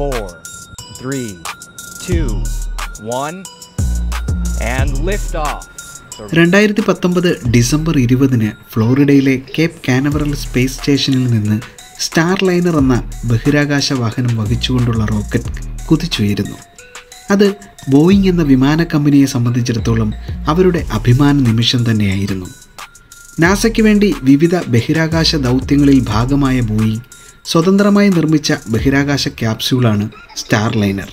4, 3, 2, 1, and lift off. 2019 December 20-ന് ഫ്ലോറിഡയിലെ Cape Canaveral space സ്റ്റേഷനിൽ നിന്ന് സ്റ്റാർലൈനർ എന്ന ബഹിരാകാശ വാഹനം വഹിച്ചുകൊണ്ടുള്ള റോക്കറ്റ് കുതിച്ചുയരുന്നു. അത് ബോയിങ് എന്ന വിമാന കമ്പനിയെ സംബന്ധിച്ചിടത്തോളം അവരുടെ അഭിമാന നിമിഷം തന്നെയായിരുന്നു. നാസയ്ക്ക് വേണ്ടി വിവിധ ബഹിരാകാശ ദൗത്യങ്ങളിൽ ഭാഗമായ ബോയിങ് സ്വതന്ത്രമായി നിർമ്മിച്ച ബഹിരാകാശ ക്യാപ്സ്യൂളാണ് സ്റ്റാർലൈനർ.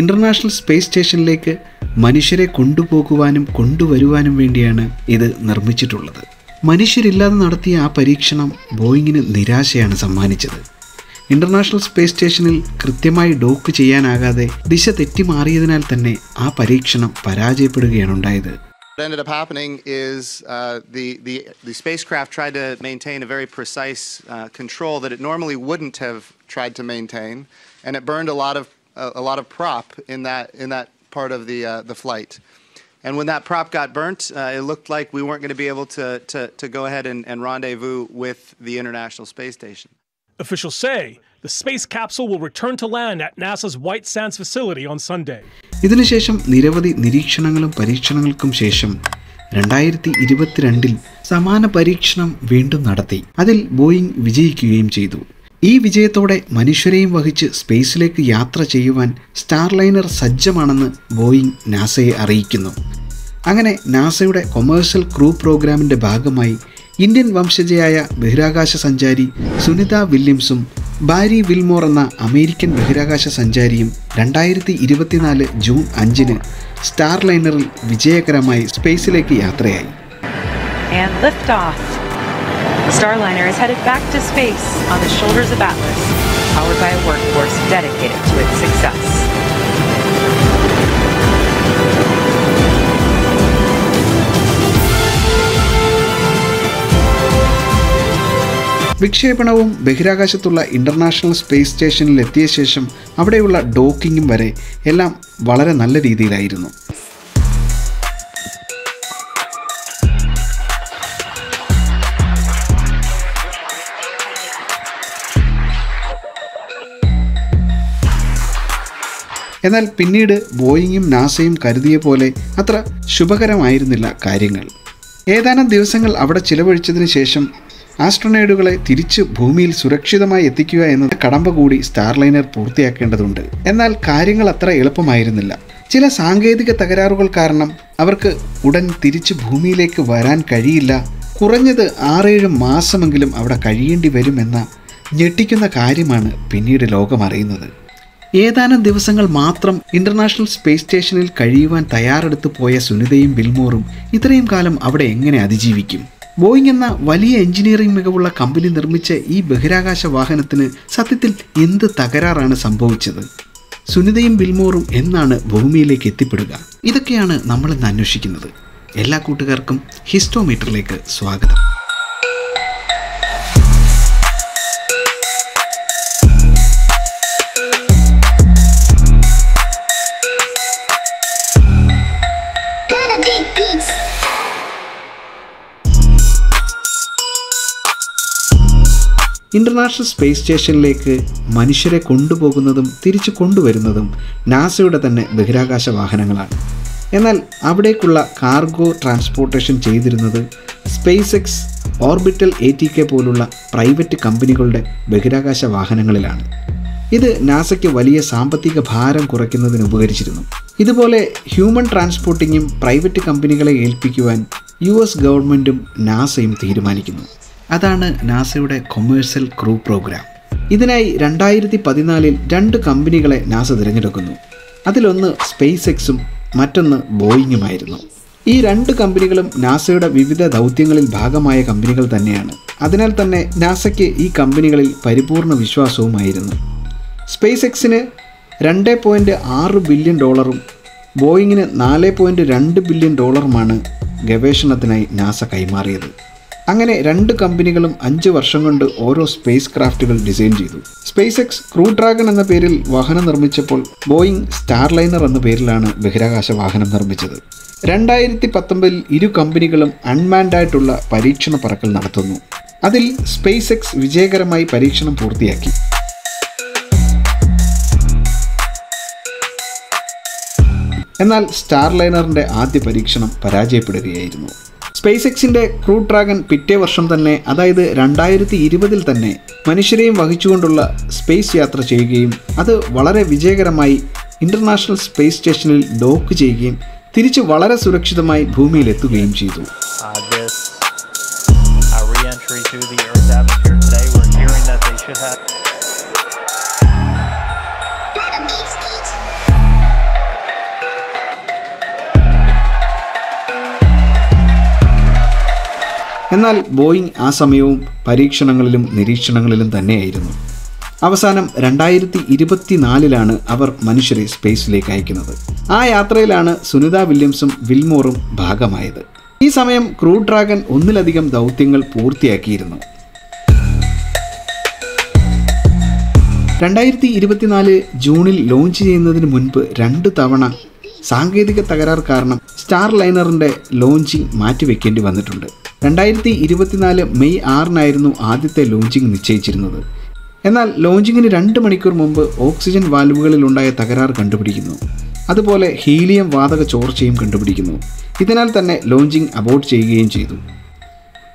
ഇൻ്റർനാഷണൽ സ്പേസ് സ്റ്റേഷനിലേക്ക് മനുഷ്യരെ കൊണ്ടുപോകുവാനും കൊണ്ടുവരുവാനും വേണ്ടിയാണ് ഇത് നിർമ്മിച്ചിട്ടുള്ളത്. മനുഷ്യരില്ലാതെ നടത്തിയ ആ പരീക്ഷണം ബോയിങ്ങിന് നിരാശയാണ് സമ്മാനിച്ചത്. ഇൻ്റർനാഷണൽ സ്പേസ് സ്റ്റേഷനിൽ കൃത്യമായി ഡോക്ക് ചെയ്യാനാകാതെ ദിശ തെറ്റിമാറിയതിനാൽ തന്നെ ആ പരീക്ഷണം പരാജയപ്പെടുകയാണ് ഉണ്ടായത്. What ended up happening is the spacecraft tried to maintain a very precise control that it normally wouldn't have tried to maintain, and it burned a lot of prop in that part of the flight. And when that prop got burnt, it looked like we weren't going to be able to go ahead and rendezvous with the International Space Station. Officials say the space capsule will return to land at NASA's White Sands Facility on Sunday. ഇതിനുശേഷം നിരവധി നിരീക്ഷണങ്ങളും പരീക്ഷണങ്ങൾക്കും ശേഷം 2022-ൽ സമാന പരീക്ഷണം വീണ്ടും നടത്തി. അതിൽ Boeing വിജയിക്കുകയും ചെയ്തു. ഈ വിജയത്തോടെ മനുഷ്യരെയും വഹിച്ച് സ്പേസിലേക്ക് യാത്ര ചെയ്യുവാൻ സ്റ്റാർലൈനർ സജ്ജമാണെന്ന് ബോയിങ് നാസയെ അറിയിക്കുന്നു. അങ്ങനെ നാസയുടെ കൊമേഴ്ഷ്യൽ ക്രൂ പ്രോഗ്രാമിൻ്റെ ഭാഗമായി ഇന്ത്യൻ വംശജയായ ബഹിരാകാശ സഞ്ചാരി സുനിത വില്യംസും ബാരി വിൽമോർ എന്ന അമേരിക്കൻ ബഹിരാകാശ സഞ്ചാരിയും 2024 ജൂൺ 5-ന് സ്റ്റാർലൈനറിൽ വിജയകരമായി സ്പേസിലേക്ക് യാത്രയായി. വിക്ഷേപണവും ബഹിരാകാശത്തുള്ള ഇൻ്റർനാഷണൽ സ്പേസ് സ്റ്റേഷനിൽ എത്തിയ ശേഷം അവിടെയുള്ള ഡോക്കിങ്ങും വരെ എല്ലാം വളരെ നല്ല രീതിയിലായിരുന്നു. എന്നാൽ പിന്നീട് ബോയിങ്ങും നാസയും കരുതിയ പോലെ അത്ര ശുഭകരമായിരുന്നില്ല കാര്യങ്ങൾ. ഏതാനും ദിവസങ്ങൾ അവിടെ ചിലവഴിച്ചതിന് ശേഷം ആസ്ട്രോനോട്ടുകളെ തിരിച്ച് ഭൂമിയിൽ സുരക്ഷിതമായി എത്തിക്കുക എന്നത് കടമ്പ കൂടി സ്റ്റാർലൈനർ പൂർത്തിയാക്കേണ്ടതുണ്ട്. എന്നാൽ കാര്യങ്ങൾ അത്ര എളുപ്പമായിരുന്നില്ല. ചില സാങ്കേതിക തകരാറുകൾ കാരണം അവർക്ക് ഉടൻ തിരിച്ച് ഭൂമിയിലേക്ക് വരാൻ കഴിയില്ല. കുറഞ്ഞത് 6-7 മാസമെങ്കിലും അവിടെ കഴിയേണ്ടി വരുമെന്ന ഞെട്ടിക്കുന്ന കാര്യമാണ് പിന്നീട് ലോകമറിയുന്നത്. ഏതാനും ദിവസങ്ങൾ മാത്രം ഇൻ്റർനാഷണൽ സ്പേസ് സ്റ്റേഷനിൽ കഴിയുവാൻ തയ്യാറെടുത്ത് പോയ സുനിതയും ബിൽമോറും ഇത്രയും കാലം അവിടെ എങ്ങനെ അതിജീവിക്കും? ബോയിങ് എന്ന വലിയ എഞ്ചിനീയറിംഗ് മികവുള്ള കമ്പനി നിർമ്മിച്ച ഈ ബഹിരാകാശ വാഹനത്തിന് സത്യത്തിൽ എന്ത് തകരാറാണ് സംഭവിച്ചത്? സുനിതയും ബിൽമോറും എന്നാണ് ഭൂമിയിലേക്ക് എത്തിപ്പെടുക? ഇതൊക്കെയാണ് നമ്മൾ ഇന്ന് അന്വേഷിക്കുന്നത്. എല്ലാ കൂട്ടുകാർക്കും ഹിസ്റ്റോമീറ്ററിലേക്ക് സ്വാഗതം. ഇൻ്റർനാഷണൽ സ്പേസ് സ്റ്റേഷനിലേക്ക് മനുഷ്യരെ കൊണ്ടുപോകുന്നതും തിരിച്ചു കൊണ്ടുവരുന്നതും നാസയുടെ തന്നെ ബഹിരാകാശ വാഹനങ്ങളാണ്. എന്നാൽ അവിടേക്കുള്ള കാർഗോ ട്രാൻസ്പോർട്ടേഷൻ ചെയ്തിരുന്നത് സ്പേസ്എക്സ്, ഓർബിറ്റൽ ATK പോലുള്ള പ്രൈവറ്റ് കമ്പനികളുടെ ബഹിരാകാശ വാഹനങ്ങളിലാണ്. ഇത് നാസയ്ക്ക് വലിയ സാമ്പത്തിക ഭാരം കുറയ്ക്കുന്നതിന് ഉപകരിച്ചിരുന്നു. ഇതുപോലെ ഹ്യൂമൻ ട്രാൻസ്പോർട്ടിങ്ങും പ്രൈവറ്റ് കമ്പനികളെ ഏൽപ്പിക്കുവാൻ US ഗവൺമെൻറ്റും നാസയും തീരുമാനിക്കുന്നു. അതാണ് നാസയുടെ കൊമേഴ്ഷ്യൽ ക്രൂ പ്രോഗ്രാം. ഇതിനായി 2014-ൽ 2 കമ്പനികളെ നാസ തിരഞ്ഞെടുക്കുന്നു. അതിലൊന്ന് സ്പേസ്എക്സും മറ്റൊന്ന് ബോയിങ്ങുമായിരുന്നു. ഈ 2 കമ്പനികളും നാസയുടെ വിവിധ ദൗത്യങ്ങളിൽ ഭാഗമായ കമ്പനികൾ തന്നെയാണ്. അതിനാൽ തന്നെ നാസയ്ക്ക് ഈ കമ്പനികളിൽ പരിപൂർണ വിശ്വാസവുമായിരുന്നു. സ്പേസ്എക്സിന് $2.6 ബില്യൺ ബോയിങ്ങിന് $4.2 ബില്യൺ ഗവേഷണത്തിനായി നാസ കൈമാറിയത്. അങ്ങനെ 2 കമ്പനികളും 5 വർഷം കൊണ്ട് ഓരോ സ്പേസ് ക്രാഫ്റ്റുകൾ ഡിസൈൻ ചെയ്തു. സ്പേസ്എക്സ് ക്രൂ ഡ്രാഗൺ എന്ന പേരിൽ വാഹനം നിർമ്മിച്ചപ്പോൾ ബോയിങ് സ്റ്റാർലൈനർ എന്ന പേരിലാണ് ബഹിരാകാശ വാഹനം നിർമ്മിച്ചത്. 2019-ൽ 2 കമ്പനികളും അൺമാൻഡായിട്ടുള്ള പരീക്ഷണ പറക്കൽ നടത്തുന്നു. അതിൽ സ്പേസ്എക്സ് വിജയകരമായി പരീക്ഷണം പൂർത്തിയാക്കി. എന്നാൽ സ്റ്റാർലൈനറിൻ്റെ ആദ്യ പരീക്ഷണം പരാജയപ്പെടുകയായിരുന്നു. സ്പേസ് എക്സിൻ്റെ ക്രൂ ഡ്രാഗൺ പിറ്റേ വർഷം തന്നെ, അതായത് 2020 തന്നെ മനുഷ്യരെയും വഹിച്ചുകൊണ്ടുള്ള സ്പേസ് യാത്ര ചെയ്യുകയും അത് വളരെ വിജയകരമായി ഇൻ്റർനാഷണൽ സ്പേസ് സ്റ്റേഷനിൽ ഡോക്ക് ചെയ്യുകയും തിരിച്ച് വളരെ സുരക്ഷിതമായി ഭൂമിയിലെത്തുകയും ചെയ്തു. എന്നാൽ ബോയിങ് ആ സമയവും പരീക്ഷണങ്ങളിലും നിരീക്ഷണങ്ങളിലും തന്നെയായിരുന്നു. അവസാനം 2024 അവർ മനുഷ്യരെ സ്പേസിലേക്ക് അയക്കുന്നത്. ആ യാത്രയിലാണ് സുനിത വില്യംസും വിൽമോറും ഭാഗമായത്. ഈ സമയം ക്രൂ ഡ്രാഗൺ ഒന്നിലധികം ദൗത്യങ്ങൾ പൂർത്തിയാക്കിയിരുന്നു. 2024 ജൂണിൽ ലോഞ്ച് ചെയ്യുന്നതിന് മുൻപ് 2 തവണ സാങ്കേതിക തകരാർ കാരണം സ്റ്റാർലൈനറിൻ്റെ ലോഞ്ചിങ് മാറ്റിവെക്കേണ്ടി വന്നിട്ടുണ്ട്. 2024 മെയ് 6 ആദ്യത്തെ ലോഞ്ചിങ് നിശ്ചയിച്ചിരുന്നത്. എന്നാൽ ലോഞ്ചിങ്ങിന് 2 മണിക്കൂർ മുമ്പ് ഓക്സിജൻ വാൽവുകളിലുണ്ടായ തകരാർ കണ്ടുപിടിക്കുന്നു. അതുപോലെ ഹീലിയം വാതക ചോർച്ചയും കണ്ടുപിടിക്കുന്നു. ഇതിനാൽ തന്നെ ലോഞ്ചിങ് അബോർട്ട് ചെയ്യുകയും ചെയ്തു.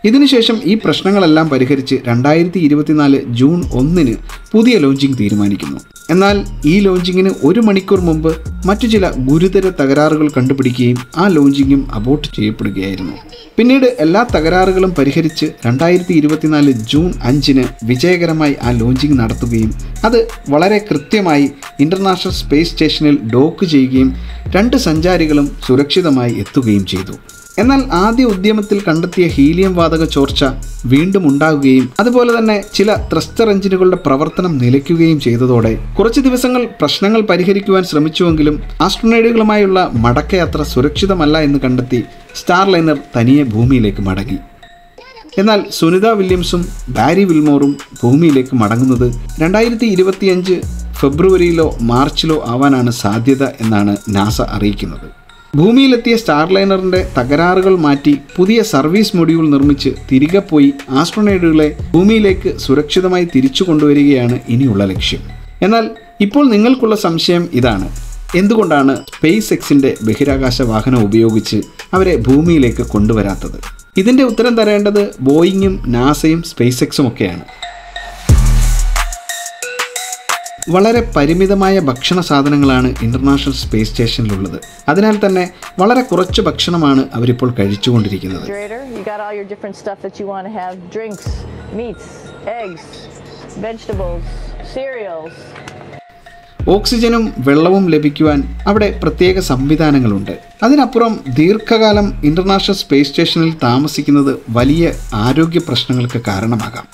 ഇതിനുശേഷം ഈ പ്രശ്നങ്ങളെല്ലാം പരിഹരിച്ച് 2024 ജൂൺ 1 പുതിയ ലോഞ്ചിങ് തീരുമാനിക്കുന്നു. എന്നാൽ ഈ ലോഞ്ചിങ്ങിന് 1 മണിക്കൂർ മുമ്പ് മറ്റു ചില ഗുരുതര തകരാറുകൾ കണ്ടുപിടിക്കുകയും ആ ലോഞ്ചിങ്ങും അബോർട്ട് ചെയ്യപ്പെടുകയായിരുന്നു. പിന്നീട് എല്ലാ തകരാറുകളും പരിഹരിച്ച് 2024 ജൂൺ 5 വിജയകരമായി ആ ലോഞ്ചിങ് നടത്തുകയും അത് വളരെ കൃത്യമായി ഇൻ്റർനാഷണൽ സ്പേസ് സ്റ്റേഷനിൽ ഡോക്ക് ചെയ്യുകയും 2 സഞ്ചാരികളും സുരക്ഷിതമായി എത്തുകയും ചെയ്തു. എന്നാൽ ആദ്യ ഉദ്യമത്തിൽ കണ്ടെത്തിയ ഹീലിയം വാതക ചോർച്ച വീണ്ടും ഉണ്ടാവുകയും അതുപോലെ തന്നെ ചില ത്രസ്റ്റർ എഞ്ചിനുകളുടെ പ്രവർത്തനം നിലയ്ക്കുകയും ചെയ്തതോടെ കുറച്ച് ദിവസങ്ങൾ പ്രശ്നങ്ങൾ പരിഹരിക്കുവാൻ ശ്രമിച്ചുവെങ്കിലും ആസ്ട്രോണോട്ടുകളുമായുള്ള മടക്കയാത്ര സുരക്ഷിതമല്ല എന്ന് കണ്ടെത്തി സ്റ്റാർലൈനർ തനിയെ ഭൂമിയിലേക്ക് മടങ്ങി. എന്നാൽ സുനിത വില്യംസും ബാരി വിൽമോറും ഭൂമിയിലേക്ക് മടങ്ങുന്നത് 2025 ഫെബ്രുവരിയിലോ മാർച്ചിലോ ആവാനാണ് സാധ്യത എന്നാണ് നാസ അറിയിക്കുന്നത്. ഭൂമിയിലെത്തിയ സ്റ്റാർലൈനറിൻ്റെ തകരാറുകൾ മാറ്റി പുതിയ സർവീസ് മൊഡ്യൂൾ നിർമ്മിച്ച് തിരികെ പോയി ആസ്ട്രോണോട്ടുകളെ ഭൂമിയിലേക്ക് സുരക്ഷിതമായി തിരിച്ചു കൊണ്ടുവരികയാണ് ഇനിയുള്ള ലക്ഷ്യം. എന്നാൽ ഇപ്പോൾ നിങ്ങൾക്കുള്ള സംശയം ഇതാണ്, എന്തുകൊണ്ടാണ് സ്പേസ് എക്സിൻ്റെ ബഹിരാകാശ വാഹനം ഉപയോഗിച്ച് അവരെ ഭൂമിയിലേക്ക് കൊണ്ടുവരാത്തത്? ഇതിൻ്റെ ഉത്തരം തരേണ്ടത് ബോയിങ്ങും നാസയും സ്പേസ് എക്സും ഒക്കെയാണ്. വളരെ പരിമിതമായ ഭക്ഷണ സാധനങ്ങളാണ് ഇൻ്റർനാഷണൽ സ്പേസ് സ്റ്റേഷനിലുള്ളത്. അതിനാൽ തന്നെ വളരെ കുറച്ച് ഭക്ഷണമാണ് അവരിപ്പോൾ കഴിച്ചുകൊണ്ടിരിക്കുന്നത്. ഓക്സിജനും വെള്ളവും ലഭിക്കുവാൻ അവിടെ പ്രത്യേക സംവിധാനങ്ങളുണ്ട്. അതിനപ്പുറം ദീർഘകാലം ഇൻ്റർനാഷണൽ സ്പേസ് സ്റ്റേഷനിൽ താമസിക്കുന്നത് വലിയ ആരോഗ്യ പ്രശ്നങ്ങൾക്ക് കാരണമാകാം.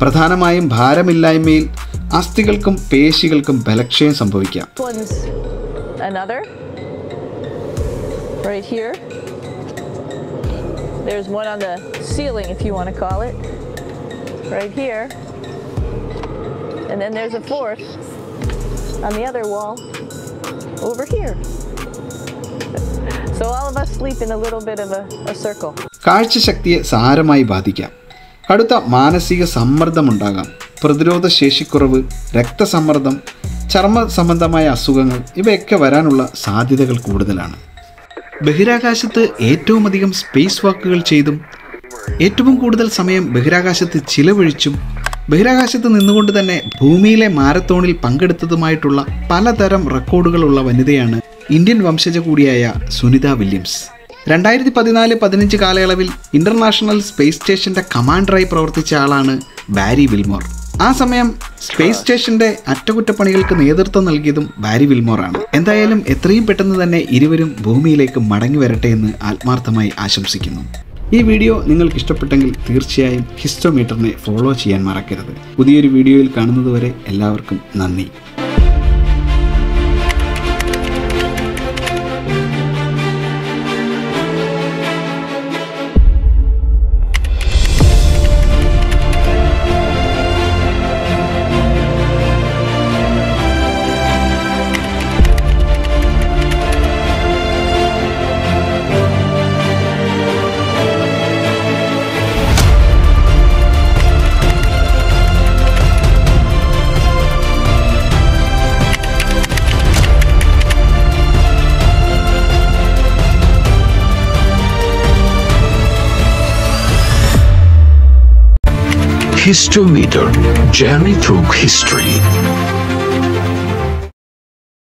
പ്രധാനമായും ഭാരമില്ലായ്മയിൽ അസ്ഥികൾക്കും പേശികൾക്കും ബലക്ഷയം സംഭവിക്കാം. കാഴ്ചശക്തിയെ സാരമായി ബാധിക്കാം. കടുത്ത മാനസിക സമ്മർദ്ദമുണ്ടാകാം. പ്രതിരോധ ശേഷിക്കുറവ്, രക്തസമ്മർദ്ദം, ചർമ്മ സംബന്ധമായ അസുഖങ്ങൾ ഇവയൊക്കെ വരാനുള്ള സാധ്യതകൾ കൂടുതലാണ്. ബഹിരാകാശത്ത് ഏറ്റവും അധികം സ്പേസ് വാക്കുകൾ ചെയ്തും ഏറ്റവും കൂടുതൽ സമയം ബഹിരാകാശത്ത് ചിലവഴിച്ചും ബഹിരാകാശത്ത് നിന്നുകൊണ്ട് തന്നെ ഭൂമിയിലെ മാരത്തോണിൽ പങ്കെടുത്തതുമായിട്ടുള്ള പലതരം റെക്കോർഡുകളുള്ള വനിതയാണ് ഇന്ത്യൻ വംശജ കൂടിയായ സുനിത വില്യംസ്. 2014-15 കാലയളവിൽ ഇൻ്റർനാഷണൽ സ്പേസ് സ്റ്റേഷൻ്റെ കമാൻഡറായി പ്രവർത്തിച്ച ആളാണ് ബാരി വിൽമോർ. ആ സമയം സ്പേസ് സ്റ്റേഷൻ്റെ അറ്റകുറ്റപ്പണികൾക്ക് നേതൃത്വം നൽകിയതും ബാരി വിൽമോറാണ്. എന്തായാലും എത്രയും പെട്ടെന്ന് തന്നെ ഇരുവരും ഭൂമിയിലേക്ക് മടങ്ങി വരട്ടെ എന്ന് ആത്മാർത്ഥമായി ആശംസിക്കുന്നു. ഈ വീഡിയോ നിങ്ങൾക്ക് ഇഷ്ടപ്പെട്ടെങ്കിൽ തീർച്ചയായും ഹിസ്റ്റോമീറ്ററിനെ ഫോളോ ചെയ്യാൻ മറക്കരുത്. പുതിയൊരു വീഡിയോയിൽ കാണുന്നതുവരെ എല്ലാവർക്കും നന്ദി. histometer, journey through history.